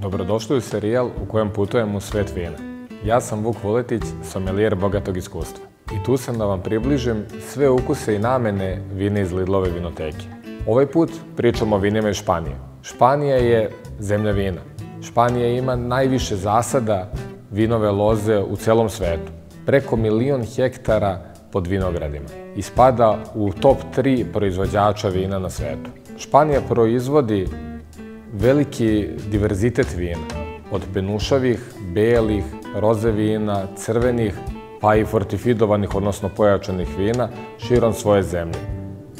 Dobrodošli u serijal u kojem putujem u svijet vina. Ja sam Vuk Vuletić, somelijer bogatog iskustva. I tu sam da vam približim sve ukuse i namene vina iz Lidlove vinoteke. Ovaj put pričamo o vinima iz Španije. Španija je zemlja vina. Španija ima najviše zasada vinove loze u celom svetu. Preko 1.000.000 hektara pod vinogradima. I spada u top 3 proizvođača vina na svetu. Španija proizvodi veliki diverzitet vina, od penušavih, belih, roze vina, crvenih, pa i fortifikovanih, odnosno pojačanih vina širom svoje zemlje.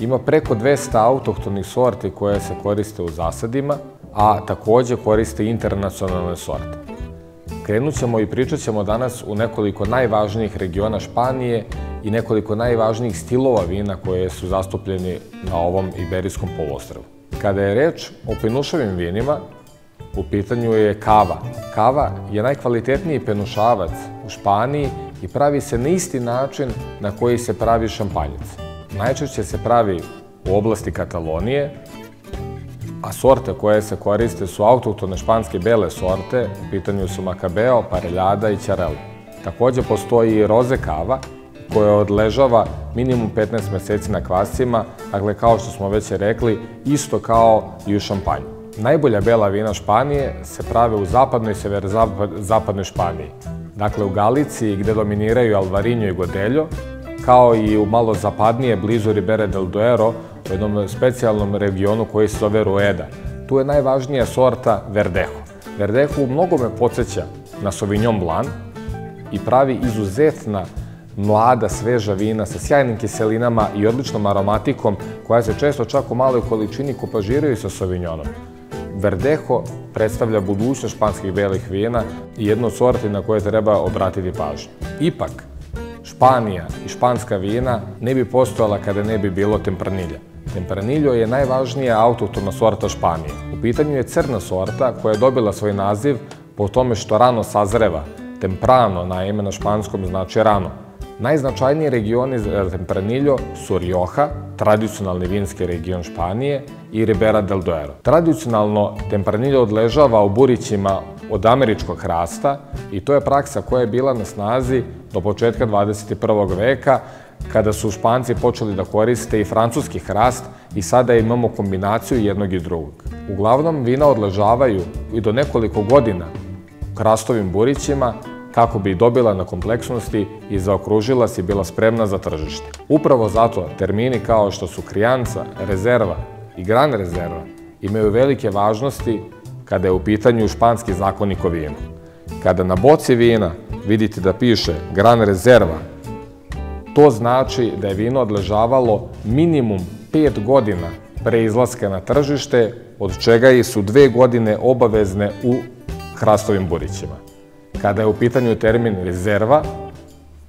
Ima preko 200 autohtonih sorti koje se koriste u zasadima, a takođe koriste internacionalne sorte. Krenut ćemo i pričat ćemo danas u nekoliko najvažnijih regiona Španije i nekoliko najvažnijih stilova vina koje su zastupljeni na ovom Iberijskom poluostrvu. Kada je reč o penušavim vinima, u pitanju je kava. Kava je najkvalitetniji penušavac u Španiji i pravi se na isti način na koji se pravi šampanjac. Najčešće se pravi u oblasti Katalonije, a sorte koje se koriste su autohtone španske bele sorte, u pitanju su Makabeo, Pareljada i Ćarel. Takođe postoji i roze kava, koja odležava minimum 15 meseci na kvascima, dakle kao što smo već rekli, isto kao i u šampanju. Najbolja bela vina Španije se prave u zapadnoj i severozapadnoj Španiji. Dakle, u Galiciji gde dominiraju Alvarinho i Godello, kao i u malo zapadnije, blizu Ribera del Duero, u jednom specijalnom regionu koji se zove Rueda. Tu je najvažnija sorta Verdejo. Verdejo u mnogome podsjeća na Sauvignon Blanc i pravi izuzetna mlada, sveža vina sa sjajnim kiselinama i odličnom aromatikom koja se često čak u maloj količini kopažiraju sa Sauvignonom. Verdejo predstavlja budućnost španskih belih vina i jednu od sorti na koje treba obratiti pažnju. Ipak, Španija i španska vina ne bi postojala kada ne bi bilo Tempranilja. Tempranillo je najvažnija autohtona sorta Španije. U pitanju je crna sorta koja je dobila svoj naziv po tome što rano sazreva. Temprano, naime, na španskom znači rano. Najznačajniji regioni za Tempranillo su Rioja, tradicionalni vinski region Španije, i Ribera del Duero. Tradicionalno, Tempranillo odležava u burićima od američkog hrasta i to je praksa koja je bila na snazi do početka 21. veka, kada su Španci počeli da koriste i francuski hrast i sada imamo kombinaciju jednog i drugog. Uglavnom, vina odležavaju i do nekoliko godina u hrastovim burićima, kako bi dobila na kompleksnosti i zaokružila se i bila spremna za tržište. Upravo zato termini kao što su Crianza, Reserva i Gran Reserva imaju velike važnosti kada je u pitanju španski zakonik o vinu. Kada na boci vina vidite da piše Gran Reserva, to znači da je vino odležavalo minimum 5 godina pre izlaska na tržište, od čega su 2 godine obavezne u hrastovim burićima. Kada je u pitanju termin rezerva,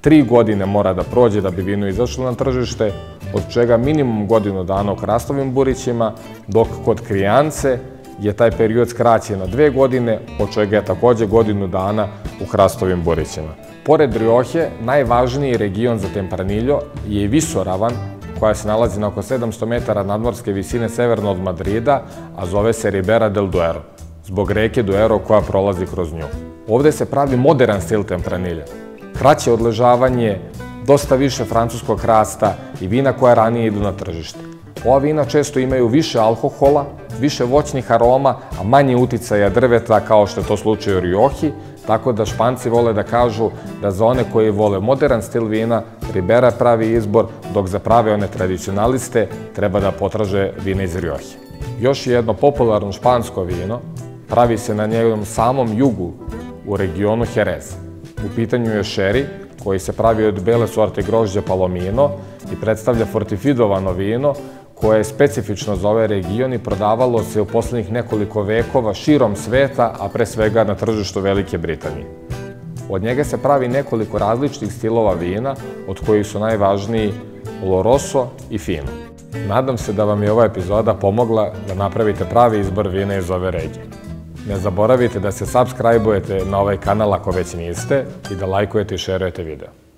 3 godine mora da prođe da bi vino izašlo na tržište, od čega minimum godinu dana u hrastovim burićima, dok kod Criance je taj period skraćen na 2 godine, od čega je takođe godinu dana u hrastovim burićima. Pored Rioje, najvažniji region za Tempranillo je i Visoravan, koja se nalazi na oko 700 metara nadmorske visine severno od Madrida, a zove se Ribera del Duero, zbog reke Duero koja prolazi kroz nju. Ovde se pravi modern stil Tempranilja. Kraće odležavanje, dosta više francuskog hrasta i vina koja ranije idu na tržište. Ova vina često imaju više alkohola, više voćnih aroma, a manje uticaja drveta kao što je to slučaj u Rioji, tako da Španci vole da kažu da za one koji vole modern stil vina, Ribera pravi izbor, dok za prave one tradicionaliste treba da potraže vina iz Rioje. Još jedno popularno špansko vino pravi se na njegovom samom jugu, u regionu Jerez. U pitanju je sherry, koji se pravi od bele sorte grožđa Palomino i predstavlja fortifikovano vino koje je specifično za ovaj region i prodavalo se u poslednjih nekoliko vekova širom sveta, a pre svega na tržištu Velike Britanije. Od njega se pravi nekoliko različitih stilova vina, od kojih su najvažniji Oloroso i Fino. Nadam se da vam je ova epizoda pomogla da napravite pravi izbor vina iz ove regije. Ne zaboravite da se subscribe-ujete na ovaj kanal ako već niste i da lajkujete i šerujete video.